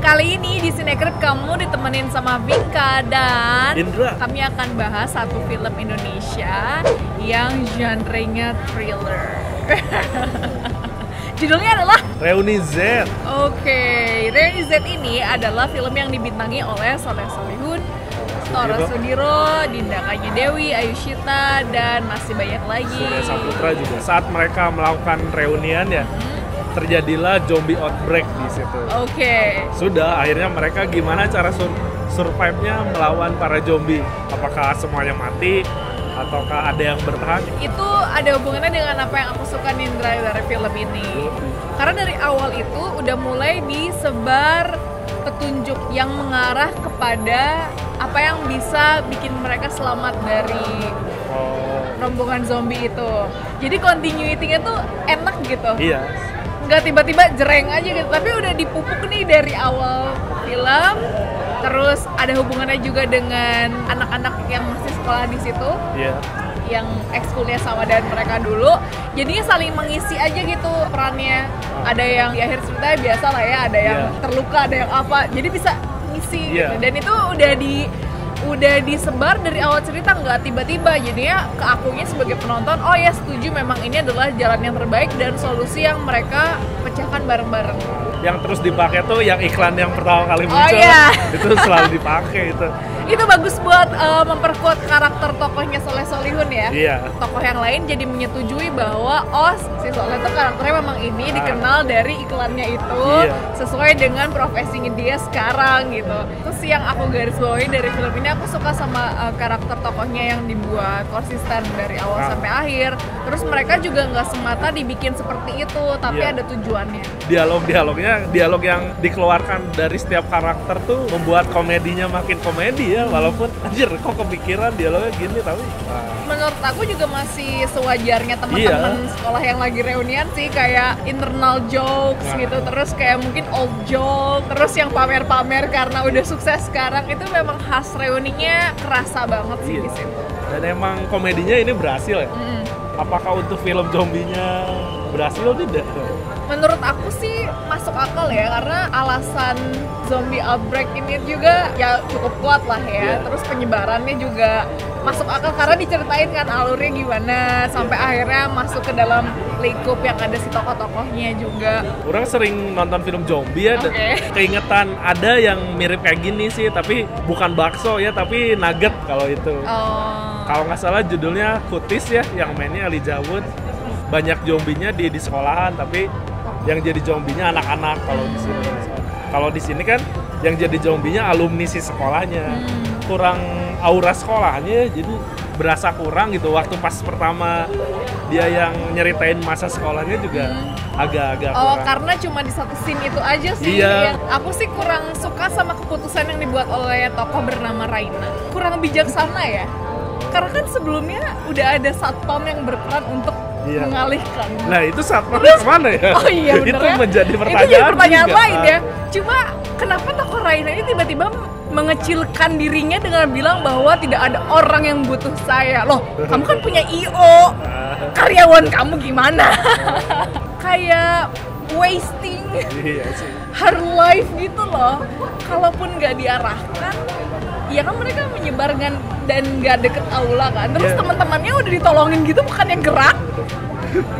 Kali ini di Cine Crib kamu ditemenin sama Vinka dan Indra. Kami akan bahas satu film Indonesia yang genre-nya thriller. Judulnya adalah Reuni Z. Oke, Reuni Z ini adalah film yang dibintangi oleh Soleh Solihun, Tora Sudiro, Dinda Kanyadewi, Ayushita, dan masih banyak lagi. Surya Saputra juga. Saat mereka melakukan reunian ya, terjadilah zombie outbreak di situ. Oke. Sudah, akhirnya mereka gimana cara survive-nya melawan para zombie? Apakah semuanya mati ataukah ada yang bertahan? Itu ada hubungannya dengan apa yang aku suka Nindra dari film ini. Karena dari awal itu udah mulai disebar petunjuk yang mengarah kepada apa yang bisa bikin mereka selamat dari rombongan zombie itu. Jadi continuity-nya tuh enak gitu. Iya. Nggak tiba-tiba jereng aja gitu, tapi udah dipupuk nih dari awal film. Terus ada hubungannya juga dengan anak-anak yang masih sekolah di situ, yang ekskulnya sama dengan mereka dulu. Jadinya saling mengisi aja gitu perannya. Ada yang di akhir ceritanya biasa lah ya, ada yang terluka, ada yang apa. Jadi bisa ngisi gitu. Dan itu udah disebar dari awal cerita, nggak tiba-tiba. Jadinya ke akunya sebagai penonton, oh ya setuju, memang ini adalah jalan yang terbaik dan solusi yang mereka pecahkan bareng-bareng. Yang terus dipakai tuh yang iklan yang pertama kali muncul, itu selalu dipakai itu. Itu bagus buat memperkuat karakter tokohnya Soleh Solihun ya. Tokoh yang lain jadi menyetujui bahwa oh si Soleh tuh karakternya memang ini dikenal dari iklannya itu, sesuai dengan profesinya dia sekarang gitu. Terus yang aku garis bawahi dari film ini, aku suka sama karakter tokohnya yang dibuat konsisten dari awal sampai akhir. Terus mereka juga nggak semata dibikin seperti itu, tapi ada tujuannya. Dialog yang dikeluarkan dari setiap karakter tuh membuat komedinya makin komedi ya, walaupun anjir kok kepikiran dialognya gini, tapi menurut aku juga masih sewajarnya teman-teman sekolah yang lagi reunian sih, kayak internal jokes gitu, terus kayak mungkin old joke, terus yang pamer-pamer karena udah sukses sekarang. Itu memang khas reuninya kerasa banget sih di situ. Dan emang komedinya ini berhasil ya. Apakah untuk film zombinya berhasil atau tidak? Menurut aku sih masuk akal ya, karena alasan zombie outbreak ini juga ya cukup kuat lah ya. Terus penyebarannya juga masuk akal karena diceritain kan alurnya gimana sampai akhirnya masuk ke dalam lingkup yang ada si tokoh-tokohnya juga. Orang sering nonton film zombie ya, keingetan ada yang mirip kayak gini sih, tapi bukan bakso ya, tapi nugget kalau itu. Kalau nggak salah judulnya Foodies ya, yang mainnya Elijah Wood. Banyak zombinya di sekolahan, tapi yang jadi zombinya anak-anak kalau di sini. Kalau di sini kan yang jadi zombinya alumni si sekolahnya. Kurang aura sekolahnya, jadi berasa kurang gitu. Waktu pas pertama dia yang nyeritain masa sekolahnya juga agak-agak kurang. Karena cuma di satu scene itu aja sih. Aku sih kurang suka sama keputusan yang dibuat oleh tokoh bernama Raina. Kurang bijaksana ya. Karena kan sebelumnya udah ada satpam yang berperan untuk mengalihkan. Nah itu satpamnya kemana ya? Oh iya bener, itu menjadi pertanyaan, itu jadi pertanyaan lain ya. Cuma kenapa tokoh Raina ini tiba-tiba mengecilkan dirinya dengan bilang bahwa tidak ada orang yang butuh saya. Loh, kamu kan punya I.O. Karyawan kamu gimana? Kayak wasting her life gitu loh. Kalaupun nggak diarahkan, ya kan mereka menyebarkan dan nggak deket aula kan. Terus teman-temannya udah ditolongin gitu, bukannya gerak,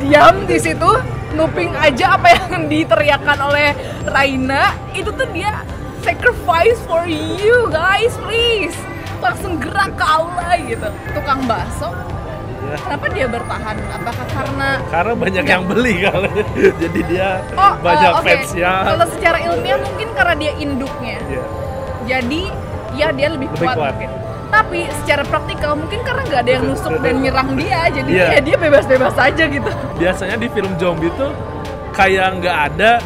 diam di situ, nguping aja apa yang diteriakkan oleh Raina. Itu tuh dia sacrifice for you guys, please. Langsung gerak ke aula gitu. Tukang bakso, kenapa dia bertahan? Apakah karena banyak yang beli kali? Jadi dia banyak fansnya. Kalau secara ilmiah mungkin karena dia induknya. Jadi ya dia lebih kuat. Mungkin. Tapi secara praktikal mungkin karena nggak ada yang nusuk dan nyerang dia, jadi ya dia bebas-bebas aja gitu. Biasanya di film zombie tuh kayak nggak ada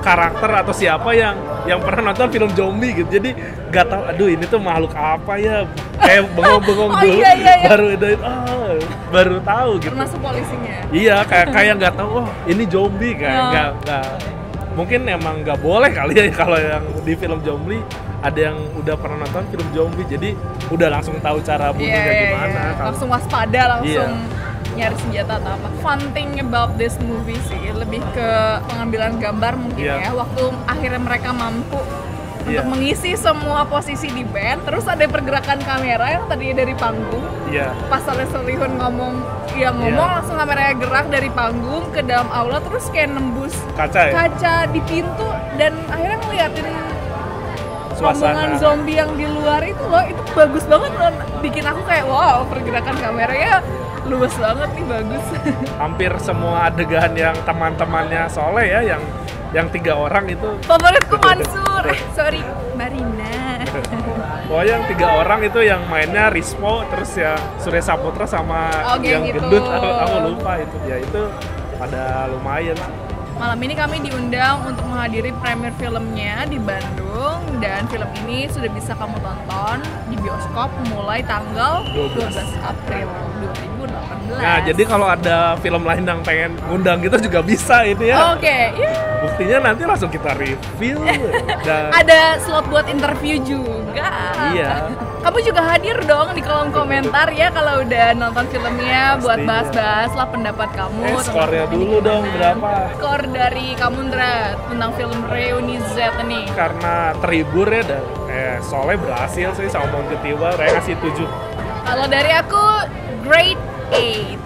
karakter atau siapa yang pernah nonton film zombie gitu, jadi nggak tahu aduh ini tuh makhluk apa ya, kayak bengong-bengong dulu baru tahu gitu. Termasuk polisinya. Kayak nggak tahu ini zombie kayak nggak. Mungkin emang nggak boleh kali ya kalau yang di film zombie ada yang udah pernah nonton film zombie, jadi udah langsung tahu cara bunuhnya gimana. Langsung waspada, langsung nyari senjata atau apa. Fun thing about this movie sih lebih ke pengambilan gambar mungkin ya. Waktu akhirnya mereka mampu untuk mengisi semua posisi di band. Terus ada pergerakan kamera yang tadinya dari panggung, pas Soleh Solihun ngomong, langsung kameranya gerak dari panggung ke dalam aula, terus kayak nembus kaca, kaca di pintu, dan akhirnya ngeliatin rombongan zombie yang di luar itu loh. Itu bagus banget loh, bikin aku kayak wow, pergerakan kameranya luas banget nih, bagus. Hampir semua adegan yang teman-temannya Soleh ya, yang 3 orang itu favoritku Mansur, Marina. Oh, yang 3 orang itu yang mainnya Rispo, terus ya Surya Saputra sama yang gitu. Gendut, aku lupa itu. Ya itu pada lumayan. Malam ini kami diundang untuk menghadiri premier filmnya di Bandung, dan film ini sudah bisa kamu tonton di bioskop mulai tanggal 12 April 2018. Nah, jadi kalau ada film lain yang pengen ngundang kita juga bisa ini ya. Buktinya nanti langsung kita review. Dan ada slot buat interview juga. Kamu juga hadir dong di kolom komentar ya kalau udah nonton filmnya, buat bahas-bahas lah pendapat kamu. Skornya dulu dong, berapa skor dari kamu tentang film Reuni Z nih? Karena terhibur ya, dan Soleh berhasil sih sama Montetiwa, Raya kasih 7. Kalau dari aku grade 8.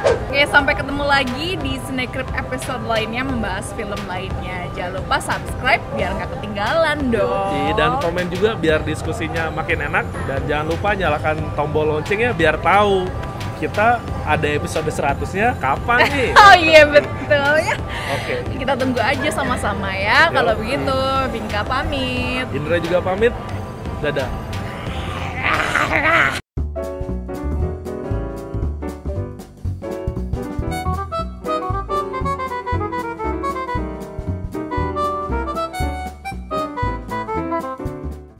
Oke, sampai ketemu lagi di Cine Crib episode lainnya membahas film lainnya. Jangan lupa subscribe biar nggak ketinggalan dong. Dan komen juga biar diskusinya makin enak. Dan jangan lupa nyalakan tombol loncengnya biar tahu kita ada episode 100-nya kapan nih. Betul ya. Kita tunggu aja sama-sama ya. Kalau begitu, Bingka pamit. Indra juga pamit. Dadah.